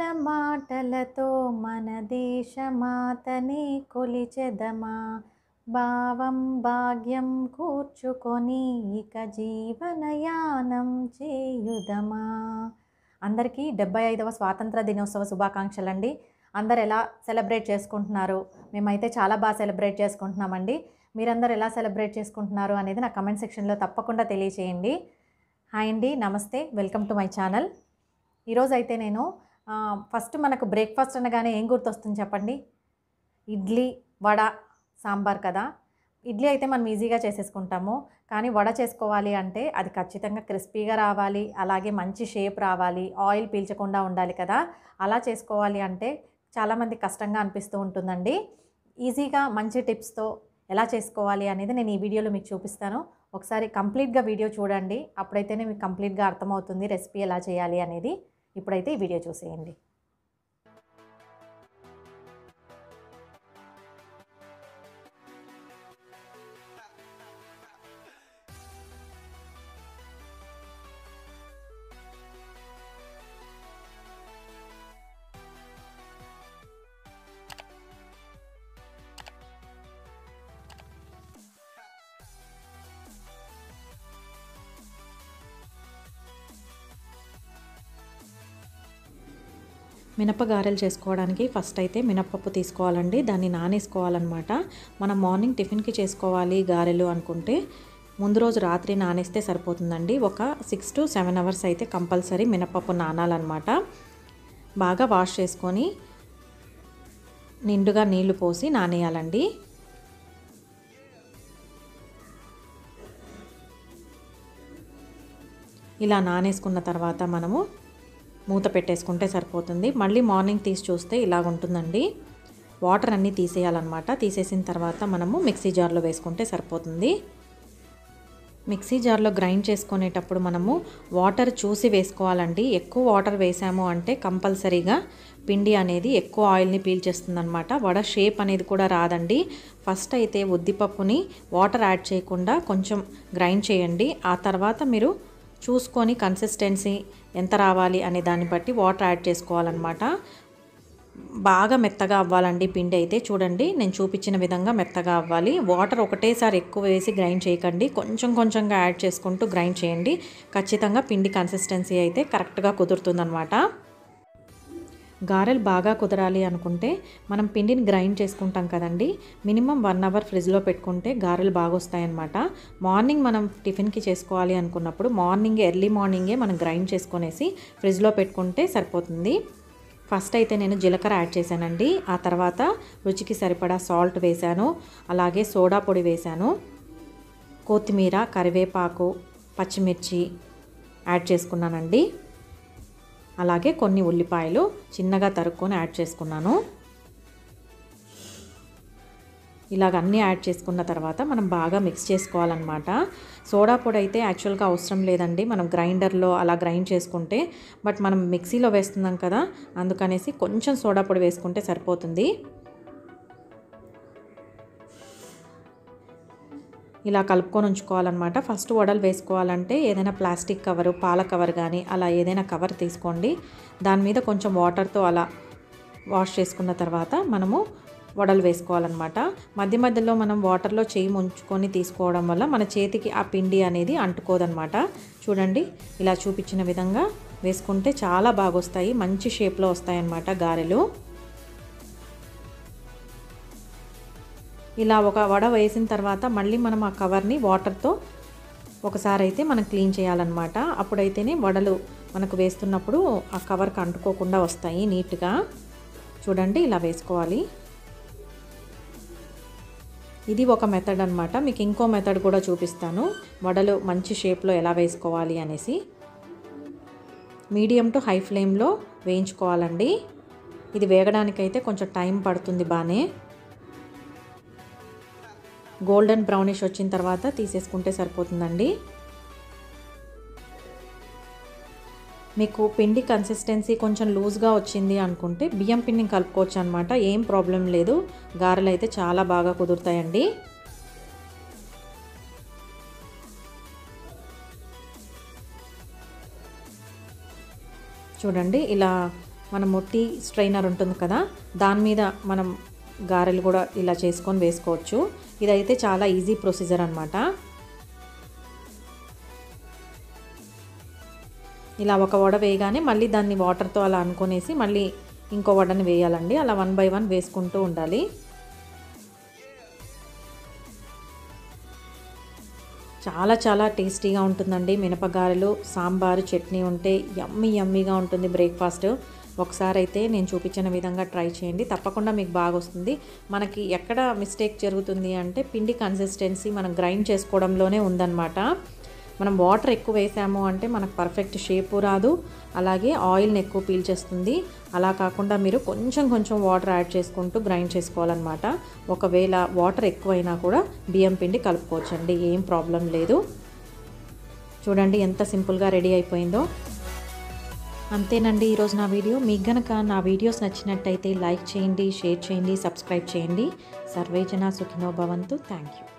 మాటల మాటలతో మన దేశమాతనే కొలిచెదమా, భావం భాగ్యం కూర్చుకొని ఇక జీవనయానం చేయుదమా. అందరికీ 75వ స్వాతంత్ర దినోత్సవ శుభాకాంక్షలండి. అందరు ఎలా సెలబ్రేట్ చేసుకుంటున్నారు? మేమైతే చాలా బాగా సెలబ్రేట్ చేసుకుంటున్నామండి. మీరందరూ ఎలా సెలబ్రేట్ చేసుకుంటున్నారు అనేది నా కమెంట్ సెక్షన్లో తప్పకుండా తెలియచేయండి. హాయ్ అండి, నమస్తే, వెల్కమ్ టు మై ఛానల్. ఈరోజైతే నేను ఫస్ట్ మనకు బ్రేక్ఫాస్ట్ అనగానే ఏం గుర్తొస్తుంది చెప్పండి? ఇడ్లీ, వడ, సాంబార్ కదా. ఇడ్లీ అయితే మనం ఈజీగా చేసేసుకుంటాము, కానీ వడ చేసుకోవాలి అంటే అది ఖచ్చితంగా క్రిస్పీగా రావాలి, అలాగే మంచి షేప్ రావాలి, ఆయిల్ పీల్చకుండా ఉండాలి కదా. అలా చేసుకోవాలి అంటే చాలామంది కష్టంగా అనిపిస్తూ ఉంటుందండి. ఈజీగా మంచి టిప్స్తో ఎలా చేసుకోవాలి అనేది నేను ఈ వీడియోలో మీకు చూపిస్తాను. ఒకసారి కంప్లీట్గా వీడియో చూడండి, అప్పుడైతేనే మీకు కంప్లీట్గా అర్థమవుతుంది రెసిపీ ఎలా చేయాలి అనేది. ఇప్పుడైతే ఈ వీడియో చూసేయండి. మినప గారెలు చేసుకోవడానికి ఫస్ట్ అయితే మినప్పప్పు తీసుకోవాలండి, దాన్ని నానేసుకోవాలన్నమాట. మనం మార్నింగ్ టిఫిన్కి చేసుకోవాలి గారెలు అనుకుంటే ముందు రోజు రాత్రి నానేస్తే సరిపోతుందండి. ఒక 6 to 7 hours అయితే కంపల్సరీ మినప్పప్పు నానాలన్నమాట. బాగా వాష్ చేసుకొని నిండుగా నీళ్లు పోసి నానేయాలండి. ఇలా నానేసుకున్న తర్వాత మనము మూత పెట్టేసుకుంటే సరిపోతుంది. మళ్ళీ మార్నింగ్ తీసి చూస్తే ఇలా ఉంటుందండి. వాటర్ అన్నీ తీసేయాలన్నమాట. తీసేసిన తర్వాత మనము మిక్సీ జార్లో వేసుకుంటే సరిపోతుంది. మిక్సీ జార్లో గ్రైండ్ చేసుకునేటప్పుడు మనము వాటర్ చూసి వేసుకోవాలండి. ఎక్కువ వాటర్ వేసాము అంటే కంపల్సరీగా పిండి అనేది ఎక్కువ ఆయిల్ని పీల్చేస్తుందన్నమాట. వడ షేప్ అనేది కూడా రాదండి. ఫస్ట్ అయితే ఉద్దిపప్పుని వాటర్ యాడ్ చేయకుండా కొంచెం గ్రైండ్ చేయండి. ఆ తర్వాత మీరు చూసుకొని కన్సిస్టెన్సీ ఎంత రావాలి అనే దాన్ని బట్టి వాటర్ యాడ్ చేసుకోవాలన్నమాట. బాగా మెత్తగా అవ్వాలండి పిండి అయితే. చూడండి, నేను చూపించిన విధంగా మెత్తగా అవ్వాలి. వాటర్ ఒకటేసారి ఎక్కువ వేసి గ్రైండ్ చేయకండి, కొంచెం కొంచెంగా యాడ్ చేసుకుంటూ గ్రైండ్ చేయండి. ఖచ్చితంగా పిండి కన్సిస్టెన్సీ అయితే కరెక్ట్గా కుదురుతుందన్నమాట. గారెలు బాగా కుదరాలి అనుకుంటే మనం పిండిని గ్రైండ్ చేసుకుంటాం కదండి, మినిమం 1 hour ఫ్రిడ్జ్లో పెట్టుకుంటే గారెలు బాగా వస్తాయన్నమాట. మార్నింగ్ మనం టిఫిన్కి చేసుకోవాలి అనుకున్నప్పుడు మార్నింగే, ఎర్లీ మార్నింగే మనం గ్రైండ్ చేసుకునేసి ఫ్రిడ్జ్లో పెట్టుకుంటే సరిపోతుంది. ఫస్ట్ అయితే నేను జీలకర్ర యాడ్ చేశానండి. ఆ తర్వాత రుచికి సరిపడా సాల్ట్ వేశాను, అలాగే సోడా పొడి వేశాను. కొత్తిమీర, కరివేపాకు, పచ్చిమిర్చి యాడ్ చేసుకున్నానండి. అలాగే కొన్ని ఉల్లిపాయలు చిన్నగా తరుక్కొని యాడ్ చేసుకున్నాను. ఇలాగ అన్నీ యాడ్ చేసుకున్న తర్వాత మనం బాగా మిక్స్ చేసుకోవాలన్నమాట. సోడా పొడి అయితే యాక్చువల్గా అవసరం లేదండి, మనం గ్రైండర్లో అలా గ్రైండ్ చేసుకుంటే. బట్ మనం మిక్సీలో వేస్తున్నాం కదా, అందుకనేసి కొంచెం సోడా పొడి వేసుకుంటే సరిపోతుంది. ఇలా కలుపుకొని ఉంచుకోవాలన్నమాట. ఫస్ట్ వడలు వేసుకోవాలంటే ఏదైనా ప్లాస్టిక్ కవరు, పాల కవర్ కానీ అలా ఏదైనా కవర్ తీసుకోండి. దాని మీద కొంచెం వాటర్తో అలా వాష్ చేసుకున్న తర్వాత మనము వడలు వేసుకోవాలన్నమాట. మధ్య మధ్యలో మనం వాటర్లో చేయి ముంచుకొని తీసుకోవడం వల్ల మన చేతికి ఆ పిండి అనేది అంటుకోదన్నమాట. చూడండి, ఇలా చూపించిన విధంగా వేసుకుంటే చాలా బాగా వస్తాయి, మంచి షేప్లో వస్తాయన్నమాట గారెలు. ఇలా ఒక వడ వేసిన తర్వాత మళ్ళీ మనం ఆ కవర్ని వాటర్తో ఒకసారి అయితే మనం క్లీన్ చేయాలన్నమాట. అప్పుడైతేనే వడలు మనకు వేస్తున్నప్పుడు ఆ కవర్కి అంటుకోకుండా వస్తాయి నీట్గా. చూడండి, ఇలా వేసుకోవాలి. ఇది ఒక మెథడ్ అన్నమాట. మీకు ఇంకో మెథడ్ కూడా చూపిస్తాను, వడలు మంచి షేప్లో ఎలా వేసుకోవాలి అనేసి. మీడియం టు హై ఫ్లేమ్లో వేయించుకోవాలండి. ఇది వేగడానికైతే కొంచెం టైం పడుతుంది. బాగానే గోల్డెన్ బ్రౌనిష్ వచ్చిన తర్వాత తీసేసుకుంటే సరిపోతుందండి. మీకు పిండి కన్సిస్టెన్సీ కొంచెం లూజ్గా వచ్చింది అనుకుంటే బియ్యం పిండిని కలుపుకోవచ్చు అనమాట, ఏం ప్రాబ్లం లేదు. గారెలు అయితే చాలా బాగా కుదురుతాయండి. చూడండి, ఇలా మనం మొట్టి స్ట్రైనర్ ఉంటుంది కదా, దాని మీద మనం గారెలు కూడా ఇలా చేసుకొని వేసుకోవచ్చు. ఇదైతే చాలా ఈజీ ప్రొసీజర్ అన్నమాట. ఇలా ఒక వడ వేయగానే మళ్ళీ దాన్ని వాటర్తో అలా అనుకునేసి మళ్ళీ ఇంకో వడని వేయాలండి. అలా వన్ బై వన్ వేసుకుంటూ ఉండాలి. చాలా చాలా టేస్టీగా ఉంటుందండి మినపగారెలు. సాంబారు చట్నీ ఉంటే యమ్మీ యమ్మీగా ఉంటుంది బ్రేక్ఫాస్ట్. ఒకసారి అయితే నేను చూపించిన విధంగా ట్రై చేయండి, తప్పకుండా మీకు బాగా వస్తుంది. మనకి ఎక్కడ మిస్టేక్ జరుగుతుంది అంటే పిండి కన్సిస్టెన్సీ మనం గ్రైండ్ చేసుకోవడంలోనే ఉందన్నమాట. మనం వాటర్ ఎక్కువ వేసాము అంటే మనకు పర్ఫెక్ట్ షేపు రాదు, అలాగే ఆయిల్ని ఎక్కువ పీల్చేస్తుంది. అలా కాకుండా మీరు కొంచెం కొంచెం వాటర్ యాడ్ చేసుకుంటూ గ్రైండ్ చేసుకోవాలన్నమాట. ఒకవేళ వాటర్ ఎక్కువైనా కూడా బియ్యం పిండి కలుపుకోవచ్చండి, ఏం ప్రాబ్లం లేదు. చూడండి ఎంత సింపుల్గా రెడీ అయిపోయిందో. అంతేనండి ఈరోజు నా వీడియో. మీకు గనక నా వీడియోస్ నచ్చినట్టయితే లైక్ చేయండి, షేర్ చేయండి, సబ్స్క్రైబ్ చేయండి. సర్వే జన సుఖినో భవంతు. Thank you.